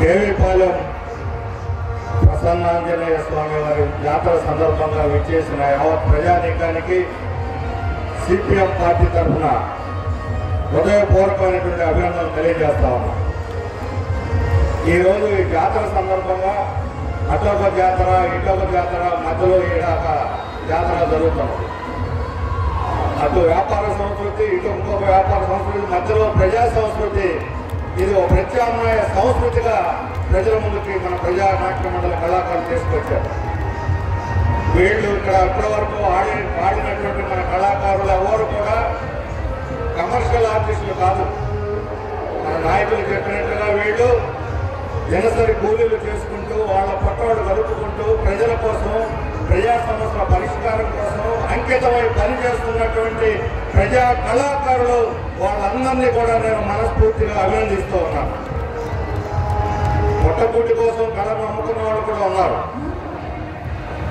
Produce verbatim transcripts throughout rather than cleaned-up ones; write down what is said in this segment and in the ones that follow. కేవిపాలెం ప్రసన్నాంజనేయ స్వామి వారి యాత్ర సందర్భంగా విచ్చేసిన యావత్ ప్రజానీకానికి సిపిఎం పార్టీ తరఫున హృదయపూర్వకమైనటువంటి అభినందనలు తెలియజేస్తా ఉన్నాం. ఈరోజు ఈ జాతర సందర్భంగా అటొక జాతర ఇటొక జాతర మధ్యలో ఏడాక జాతర జరుగుతుంది. అటు వ్యాపార సంస్కృతి, ఇటు ఇంకొక వ్యాపార సంస్కృతి, మధ్యలో ప్రజా సంస్కృతి. ఇది ఒక ప్రత్యామ్నాయ సంస్కృతిగా ప్రజల ముందుకి మన ప్రజా నాట్య మండలి కళాకారులు తీసుకొచ్చారు. వీళ్ళు ఇక్కడ ఇప్పటివరకు ఆడి ఆడినటువంటి మన కళాకారులు ఎవరు కూడా కమర్షియల్ ఆర్టిస్టులు కాదు. మన నాయకులు చెప్పినట్లుగా వీళ్ళు దినసరి కూలీలు చేసుకుంటూ వాళ్ళ పట్టవాళ్ళు కలుపుకుంటూ ప్రజల కోసం, ప్రజా సమస్యల పరిష్కారం కోసం అంకితమై పనిచేస్తున్నటువంటి ప్రజా కళాకారులు. వాళ్ళందరినీ కూడా నేను మనస్ఫూర్తిగా అభినందిస్తూ ఉన్నాను. పొట్టపూటి కోసం కళను అమ్ముకున్న వాళ్ళు కూడా ఉన్నారు,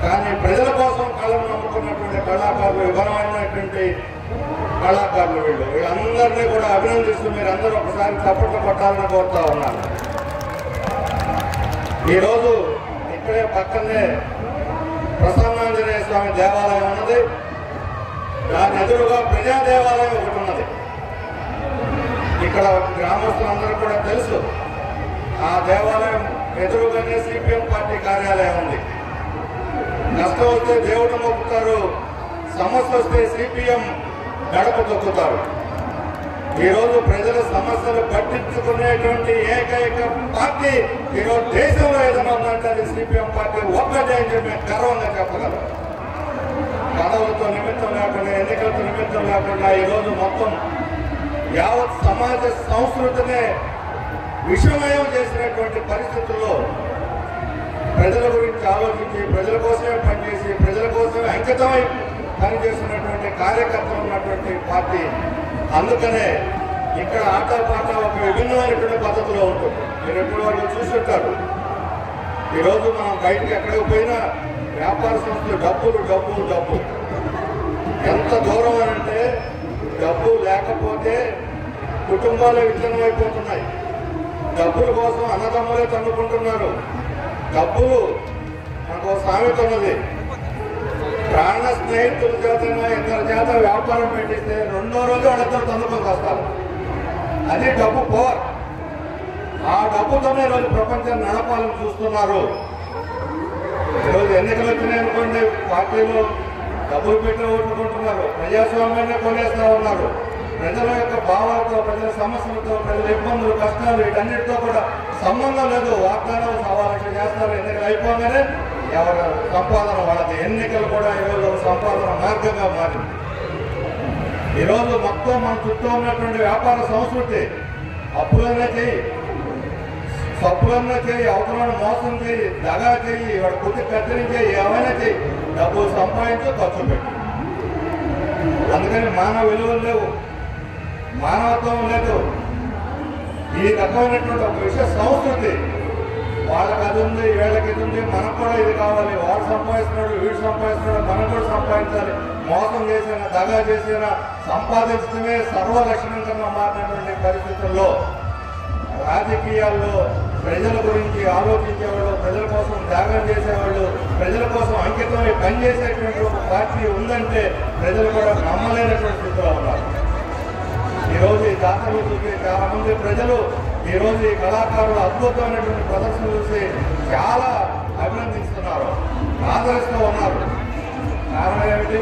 కానీ ప్రజల కోసం కళను అమ్ముకున్నటువంటి కళాకారులు వివరమైనటువంటి కళాకారులు వీళ్ళు. వీళ్ళందరినీ కూడా అభినందిస్తూ మీరు అందరూ ఒకసారి చప్పట్లు కొట్టాలని కోరుతా ఉన్నాను. ఈరోజు ఇక్కడే పక్కనే ప్రసన్నాంజనేయ స్వామి దేవాలయం ఉన్నది. దాని ఎదురుగా ప్రజా దేవాలయం ఒకటి ఉన్నది. ఇక్కడ గ్రామస్తులందరూ కూడా తెలుసు, ఆ దేవాలయం ఎదురుగానే సిపిఎం పార్టీ కార్యాలయం ఉంది. నష్టం వస్తే దేవుడు మొక్కుతారు, సమస్య వస్తే సిపిఎం గడప తొక్కుతారు. ఈరోజు ప్రజల సమస్యలు పట్టించుకునేటువంటి ఏకైక పార్టీ ఈరోజు దేశంలో ఏదైనా ఉందంటే అది సిపిఎం పార్టీ ఒక్కటే అని చెప్పి గర్వంగా చెప్పగలం. పదవులతో నిమిత్తం లేకుండా, ఎన్నికలతో నిమిత్తం లేకుండా ఈరోజు మొత్తం యావత్ సమాజ సంస్కృతినే విషమయం చేసినటువంటి పరిస్థితుల్లో ప్రజల గురించి ఆలోచించి, ప్రజల కోసమే పనిచేసి, ప్రజల కోసమే అంకితమై పనిచేసినటువంటి కార్యకర్తలు ఉన్నటువంటి పార్టీ. అందుకనే ఇక్కడ ఆటపాట ఒక విభిన్నమైనటువంటి పద్ధతిలో ఉంటుంది. మీరు ఎప్పుడు వాళ్ళు చూస్తుంటారు. ఈరోజు మనం బయటకు ఎక్కడికి పోయినా వ్యాపార సంస్థలు డబ్బులు డబ్బు డబ్బు ఎంత దూరం అంటే డబ్బు లేకపోతే కుటుంబాలు విచ్ఛిన్నమైపోతున్నాయి. డబ్బుల కోసం అన్నదమ్ములే తన్నుకుంటున్నారు. డబ్బులు మనకు సామెత ఉన్నది, ప్రాణ స్నేహితుల చేత ఇద్దరి చేత వ్యాపారం పెట్టిస్తే రెండో రోజు వాళ్ళిద్దరు తొందరలోకి వస్తారు. అది డబ్బు పవర్. ఆ డబ్బుతోనే ఈరోజు ప్రపంచాన్ని నడపాలని చూస్తున్నారు. ఈరోజు ఎన్నికలు వచ్చినాయి అనుకోండి, పార్టీలు డబ్బులు పెట్టి ఓడుకుంటున్నారు, ప్రజాస్వామ్యాన్ని కొనేస్తూ ఉన్నారు. ప్రజల యొక్క భావాలతో, ప్రజల సమస్యలతో, ప్రజల ఇబ్బందులు, కష్టాలు, వీటన్నిటితో కూడా సంబంధం లేదు. వాగ్దానాలు సవాళ్ళు చేస్తారు. ఎన్నికలు అయిపోగానే ఎవరు సంపాదన వాళ్ళది. ఎన్నికలు కూడా ఈరోజు సంపాదన మార్గంగా మారింది. ఈరోజు మొత్తం మన చుట్టూ ఉన్నటువంటి వ్యాపార సంస్కృతి అప్పులన్నా చేయి, సప్పులన్నా చేయి, అవతలను మోసం చేయి, దగా చేయి, వాడు కొద్ది కత్తిరించి ఏమైనా చేయి, డబ్బులు సంపాదించి ఖర్చు పెట్టి. అందుకని మానవ విలువలు లేవు, మానవత్వం లేదు. ఈ రకమైనటువంటి ఒక విషయ సంస్కృతి వాళ్ళకి అది ఉంది, వీళ్ళకి ఇది ఉంది, మనకు కూడా ఇది కావాలి. వాడు సంపాదిస్తున్నాడు, వీడు సంపాదిస్తున్నాడు, మనం కూడా సంపాదించాలి. మోసం చేసినా, దగా చేసినా సంపాదించడమే సర్వలక్షణం కన్నా మారినటువంటి పరిస్థితుల్లో రాజకీయాల్లో ప్రజల గురించి ఆలోచించేవాళ్ళు, ప్రజల కోసం త్యాగం చేసేవాళ్ళు, ప్రజల కోసం అంకితమై పనిచేసేటువంటి ఒక పార్టీ ఉందంటే ప్రజలు కూడా నమ్మలేనటువంటి స్థితిలో ఉన్నారు. ఈరోజు ఈ జాతరలు చూసి చాలామంది ప్రజలు, ఈరోజు ఈ కళాకారులు అద్భుతమైనటువంటి ప్రదర్శన చూసి చాలా అభినందిస్తున్నారు, ఆదరిస్తూ ఉన్నారు. కారణం ఏమిటి?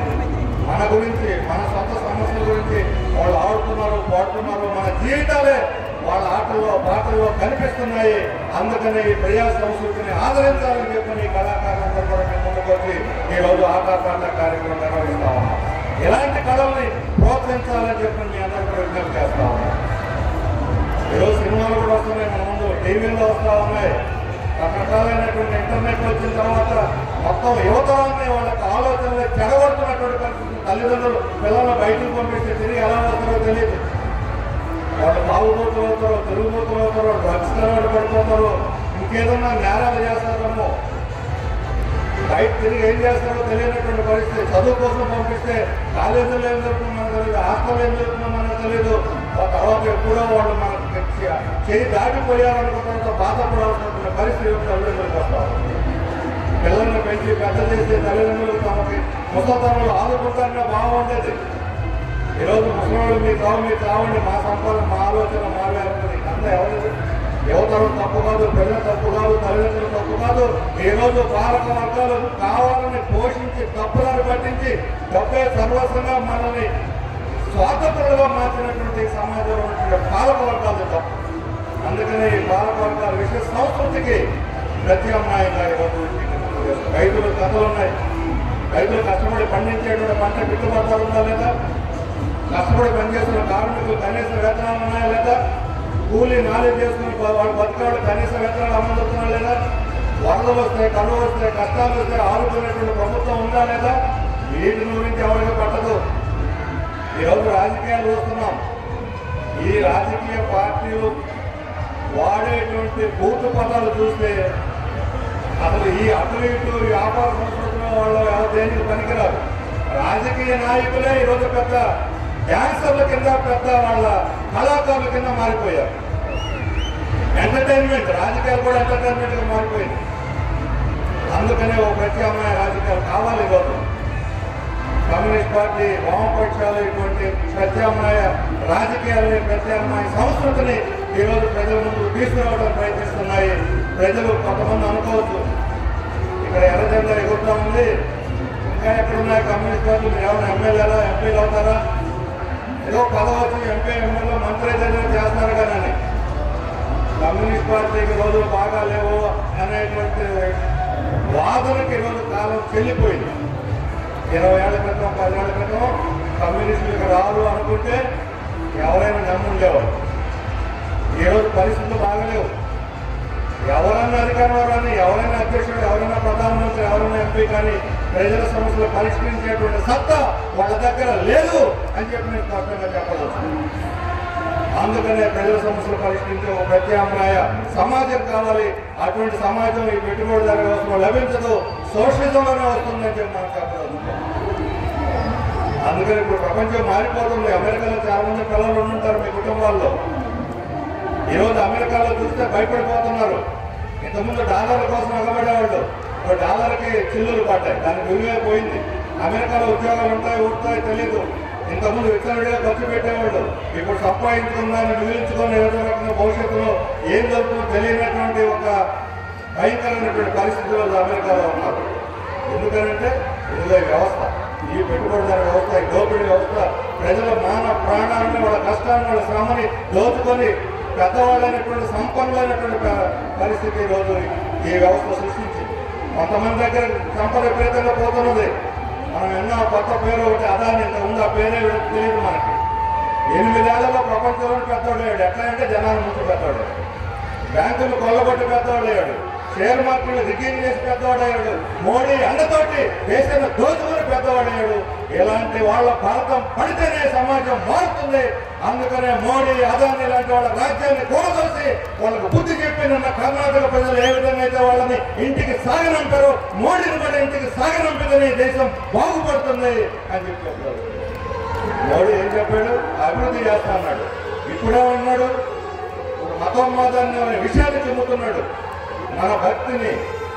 మన గురించి, మన సొంత సమస్యల గురించి వాళ్ళు ఆడుతున్నారు, పాడుతున్నారు. మన జీవితాలే వాళ్ళ ఆటల్లో, పాటల్లో కనిపిస్తున్నాయి. అందుకనే ఈ ప్రజా సంస్కృతిని ఆదరించాలని చెప్పని కళాకారులందరూ కూడా మేము ముందుకొచ్చి ఈరోజు ఆటపాట కార్యక్రమం నిర్వహిస్తా ఉన్నాం. ఇలాంటి కళల్ని ప్రోత్సహించాలని చెప్పని మీ అందరూ కూడా విజ్ఞప్తి చేస్తా ఉన్నాం. ఈరోజు సినిమాలు కూడా వస్తున్నాయి, మన ముందు టీవీల్లో వస్తూ ఉన్నాయి. రకరకాలైనటువంటి ఇంటర్నెట్ వచ్చిన తర్వాత మొత్తం యువతరాన్ని వాళ్ళకి ఆలోచనలు చెడగొడుతున్నటువంటి పరిస్థితి. తల్లిదండ్రులు పిల్లలను బయటకు పంపిస్తే తిరిగి ఎలా వస్తారో తెలియదు. వాళ్ళు బాగుబోతులు అవుతారు, తిరుగుబోతులు అవుతారు, డ్రగ్స్ అలవాటు పడిపోతారు, ఇంకేదన్నా నేరాలు చేస్తారేమో, బయట తిరిగి ఏం చేస్తారో తెలియనటువంటి పరిస్థితి. చదువు కోసం పంపిస్తే కాలేజీలో ఏం జరుగుతుందో మనకు తెలియదు, హాస్టల్లో ఏం జరుగుతుందో మనకు తెలియదు. ఆ తర్వాత ఎప్పుడో వాళ్ళు మనకు दाटिपोयामनुकुन्నంత బాధపడాల్సిన పరిస్థితి పిల్లలను పెంచి పెద్ద చేసే తల్లిదండ్రులు తమకి ముసతనంలో ఆదుకుంటారన్న భావం ఉండేది। ఈ రోజు ముసలోళ్ళు మీ తావు మీ తావండి మా సంపాదన మా ఆలోచన మావే ఉంటుంది। అంత ఎవరు యువతరం తప్పు కాదు, పిల్లల తప్పు కాదు, తల్లిదండ్రులు తప్పు కాదు। ఈ రోజు పాలక వర్గాలు కావాలని పోషించి తప్పులను పట్టించి తప్పే సర్వస్వంగా మనల్ని స్వాతంత్రంగా మార్చినటువంటి సమాజంలో ఉన్నటువంటి పాలక వర్గాలు తప్పు। అందుకనే ఈ పాలక వర్గాల విషయ సంస్కృతికి ప్రత్యామ్నాయంగా ఇవ్వదు। రైతుల కథలు ఉన్నాయి, రైతులు కష్టపడి పండించేటువంటి పంట గిట్టుబాటు ఉందా లేదా, కష్టపడి పనిచేస్తున్న కార్మికులు కనీస వేతనాలు ఉన్నాయా లేదా, కూలీ నాలుగు చేసుకుని వాళ్ళు బతుకున్నాడు కనీస వేతనాలు అమలు అవుతున్నాడు లేదా, వరదలు వస్తాయి, కరువు వస్తాయి, కష్టాలు వస్తాయి, ఆదుకునేటువంటి ప్రభుత్వం ఉందా లేదా, వీటి గురించి ఎవరికి పట్టదు। ఈరోజు రాజకీయాలు చూస్తున్నాం, ఈ రాజకీయ పార్టీలు వాడేటువంటి బూతు పదాలు చూస్తే అసలు ఈ అటు ఇటు వ్యాపార సంస్కృతుల వాళ్ళు ఎవరు దేనికి పనికిరారు। రాజకీయ నాయకులే ఈరోజు పెద్ద డ్యాన్సర్ల కింద, పెద్ద వాళ్ళ కళాకారుల కింద మారిపోయారు। ఎంటర్టైన్మెంట్ రాజకీయాలు కూడా ఎంటర్టైన్మెంట్గా మారిపోయింది। అందుకనే ఒక ప్రత్యామ్నాయ రాజకీయాలు కావాలి। ఈరోజు కమ్యూనిస్ట్ పార్టీ, వామపక్షాలు ఇటువంటి ప్రత్యామ్నాయ రాజకీయాలని, ప్రత్యామ్నాయ సంస్కృతిని ఈరోజు ప్రజల ముందు తీసుకురావడం ప్రయత్నిస్తున్నాయి। ప్రజలు కొంతమంది అనుకోవచ్చు ఇక్కడ ఎర్రజెండా ఎగురుతా ఉంది, ఇంకా ఎక్కడున్నాయి కమ్యూనిస్ట్ పార్టీ, మీరు ఏమైనా ఎమ్మెల్యేలా ఎంపీలు అవుతారా, ఏదో పదవచ్చు ఎంపీ ఎమ్మెల్యే మంత్రి ఏదైనా చేస్తారు కానీ కమ్యూనిస్ట్ పార్టీకి రోజులు బాగా లేవు అనేటువంటి వాదనకి ఈరోజు కాలం చెల్లిపోయింది। ఇరవై ఏళ్ల క్రితం, పది ఏళ్ల క్రితం కమ్యూనిస్టులకు రాదు అనుకుంటే ఎవరైనా నమ్ముండేవారు। ఈరోజు పరిస్థితులు బాగలేవు, ఎవరైనా అధికారంలో కానీ, ఎవరైనా అధ్యక్షుడు, ఎవరైనా ప్రధానమంత్రి, ఎవరైనా ఎంపీ కానీ ప్రజల సమస్యలు పరిష్కరించేటువంటి సత్తా వాళ్ళ దగ్గర లేదు అని చెప్పి నేను స్పష్టంగా చెప్పవచ్చు। అందుకనే ప్రజల సమస్యలు పరిష్కరించే ఒక ప్రత్యామ్నాయ సమాజం కావాలి। అటువంటి సమాజం ఈ పెట్టుబడిదార వ్యవస్థలో లభించదు, సోషలిజంలోనే వస్తుందని చెప్పి మనం చెప్పవచ్చు। అందుకని ఇప్పుడు ప్రపంచం మారిపోతుంది। అమెరికాలో చాలా మంది పిల్లలు ఉండుంటారు మీ కుటుంబాల్లో, ఈరోజు అమెరికాలో చూస్తే భయపడిపోతున్నారు। ఇంతకుముందు డాలర్ల కోసం అగబడేవాళ్ళు, ఇప్పుడు డాలర్కి చిల్లులు పడ్డాయి, దానికి విలువే పోయింది। అమెరికాలో ఉద్యోగాలు ఉంటాయి ఉంటాయో తెలియదు, ఇంతకుముందు విచ్చలవిడిగా ఖర్చు పెట్టేవాళ్ళు, ఇప్పుడు సంపాదించుకున్నారని విలువించుకొని ఏదో రకంగా భవిష్యత్తులో ఏం జరుగుతుందో తెలియనటువంటి ఒక భయంకరమైనటువంటి పరిస్థితుల్లో అమెరికాలో ఉన్నారు। ఎందుకంటే ఇదే వ్యవస్థ, ఈ పెట్టుబడిదార వ్యవస్థ, ఈ దోపిడీ వ్యవస్థ ప్రజల మాన ప్రాణాన్ని, వాళ్ళ కష్టాన్ని, వాళ్ళ శ్రమని దోచుకొని పెద్దవాళ్ళైనటువంటి సంపన్నులైనటువంటి పరిస్థితి ఈరోజు ఈ వ్యవస్థ సృష్టించింది। కొంతమంది దగ్గర సంపద విపరీతంగా పోతున్నది। మనం ఎన్నో కొత్త పేరు ఒకటి అదాని, ఇంత ఉంది ఆ పేరే తెలియదు మనకి। ఎనిమిదేళ్లలో ప్రపంచంలోనే పెద్దవాడు అయ్యాడు, ఎట్లా అంటే జనాల ముందు పెద్దవాడు, బ్యాంకులు కొల్లగొట్టి పెద్దవాడు అయ్యాడు, షేర్ మార్కెట్ రిగ్గింగ్ చేసి పెద్దవాడు అయ్యాడు, మోడీ అండతోటి దేశాన్ని దోచుకుని పెద్దవాడు అయ్యాడు। ఇలాంటి వాళ్ళ భారతం పడితేనే సమాజం మారుతుంది। అందుకనే మోడీ, అదాని లాంటి వాళ్ళ రాజ్యాన్ని కూడదోసి వాళ్ళకు బుద్ధి చెప్పి నిన్న కర్ణాటక ప్రజలు ఏ విధంగా అయితే వాళ్ళని ఇంటికి సాగనంపారో మోడీని కూడా ఇంటికి సాగనంపితేనే దేశం బాగుపడుతుంది అని చెప్పారు। మోడీ ఏం చెప్పాడు? అభివృద్ధి చేస్తా అన్నాడు, ఇప్పుడే ఉన్నాడు మతోన్మాదాన్ని విషయాన్ని చెబుతున్నాడు। మన భక్తిని,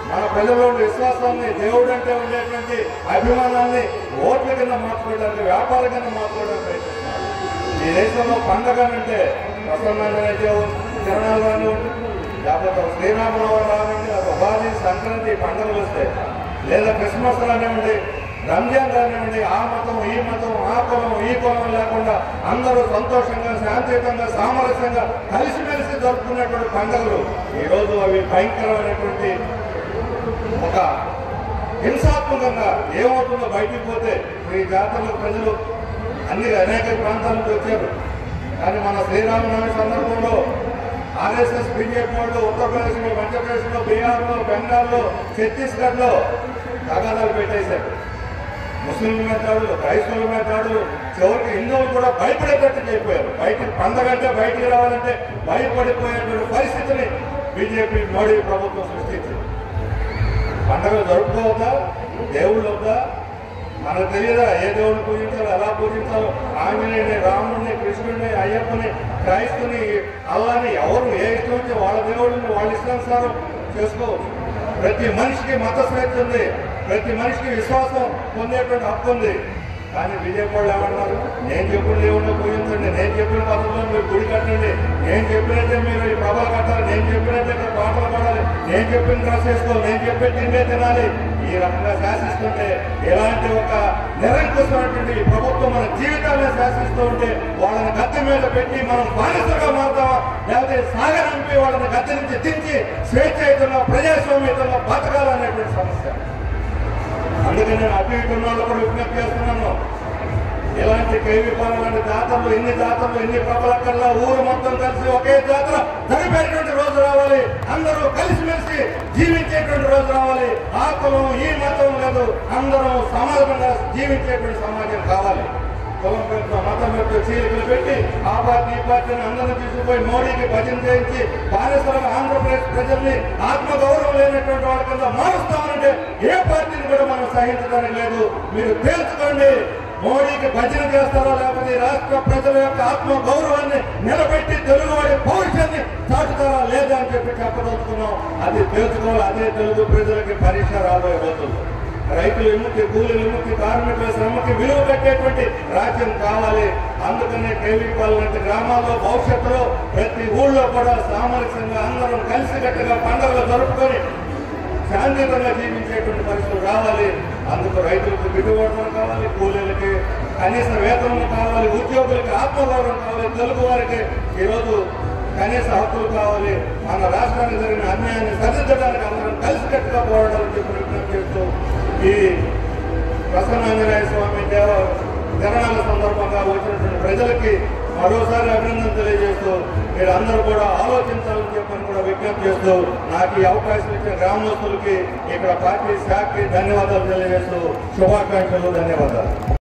మన ప్రజల్లో విశ్వాసాన్ని, దేవుడు అంటే ఉండేటువంటి అభిమానాన్ని ఓట్ల కింద మార్చుకోవడానికి, వ్యాపార కింద మార్చుకోవడానికి ప్రయత్నిస్తున్నారు। ఈ దేశంలో పండగ అంటే ప్రసన్నమైతే తిరణాలు, లేకపోతే శ్రీరామనవమి రావండి, లేకపోతే ఉగాది, సంక్రాంతి పండుగలు వస్తాయి, లేదా క్రిస్మస్ రానివ్వండి, రంజాన్ రానివ్వండి, ఆ మతం ఈ మతం, ఆ కులం ఈ కులం లేకుండా అందరూ సంతోషంగా, శాంతియుతంగా, సామరస్యంగా కలిసిమెలిసి జరుపుకున్నటువంటి పండుగలు ఈరోజు అవి భయంకరమైనటువంటి ఒక హింసాత్మకంగా ఏమవుతుందో బయటికి పోతే ఈ జాతరలో ప్రజలు అన్ని అనేక ప్రాంతాల నుంచి వచ్చారు। కానీ మన శ్రీరామనవమి సందర్భంలో ఆర్ఎస్ఎస్, బీజేపీ వాళ్ళు ఉత్తరప్రదేశ్లో, మధ్యప్రదేశ్లో, బీహార్లో, బెంగాల్లో, ఛత్తీస్గఢ్లో తగాదాలు పెట్టేశారు। ముస్లింల మీద దాడులు, క్రైస్తవుల మీద దాడులు, చివరికి హిందువులు కూడా భయపడేటట్టు అయిపోయారు। బయటికి పండగంటే బయటికి రావాలంటే భయపడిపోయేటువంటి పరిస్థితిని బీజేపీ, మోడీ ప్రభుత్వం సృష్టించింది। పండగలు జరుపుకోవద్దా, దేవుళ్ళు వద్దా, मन ये देश पूजिता अला पूजिता आंजने रावण कृष्णुने अय्यपने क्रैस्तनी अल्ला इष्टे वाल देश वाल प्रति मनि की मत स्वेच्छे प्रति मनि की विश्वास पे हकनी बीजेपी नैन पूजित ने मतलब गुड़ कटें ने प्रभा कटाली ने पाट पड़ी ने ड्रेसो ने तिंदे तिनाली शासीस्टे इलांट निरंकुश प्रभुत्व मन जीवता शासीस्टे वाल गति मेद मन बाध्यता मारता लेते सागरंपी वाल गति दी स्वेच्छयुत प्रजास्वाम्युत बतकालने समस्या अंदे अभी विज्ञप्ति इलांट कैवीपाल जातर इन जातर इन प्रबल कला ऊर मत कल जातर जगह रोज रावाली अंदर कल जीवे रोज रावाली आतम यह मतलब ले अंदर सामक जीवे सामजन कावाली मत चीलिकी आ पार्टी पार्टी अंदर मोडी की भजन जी बालेश्वर आंध्र प्रदेश प्रजल आत्म गौरव लेने वाले ये पार्टी मन सहित तेजी मोडी की भजन लेकिन राष्ट्र प्रजल आत्म गौरवा निबी तेलुगुवाड़ी पौरषा चाटता लेदा चपदल अभी तेज अदे प्रजल की परीक्ष राबो बोलो रैतुल विमुक्ति कूली विमुक्ति कार्मिकुल श्रम की विलुव कट्टेटुवंटि राज्यं कावाले अंदुकने केवीपालु ग्रामाल्लो भविष्यत्तुलो प्रति ऊर्लो कूडा सामरस्यंगा अंदरं कलिसिकट्टुगा पंडगलु जरुपुकोनि शांतियुतंगा जीविंचेटुवंटि परिस्थितुलु रावाले अंदुकु रैतुलकु गिट्टुबाटु कावाले कूलीलकु कनीस वेतनमु कावाले उद्योगुलकु आत्मगौरवं कावाले तेलुगु वारिकि ई रोजु कनीस हक्कुलु कावाले मन राष्ट्रानिकि जरिगिन अन्यायान्नि सरिदिंचडानिकि अंदरं कलिसिकट्टुगा पोराडाలని చెప్పి విజ్ఞప్తిస్తూ प्रसन्नांजनेय स्वामी देव धरणाल सदर्भ में वैसे प्रजल की मरोसारी अभिनंदन आलोचन विज्ञप्ति अवकाश ग्रामस्थ की इक पार्टी शाख की धन्यवाद शुभाकांक्ष धन्यवाद।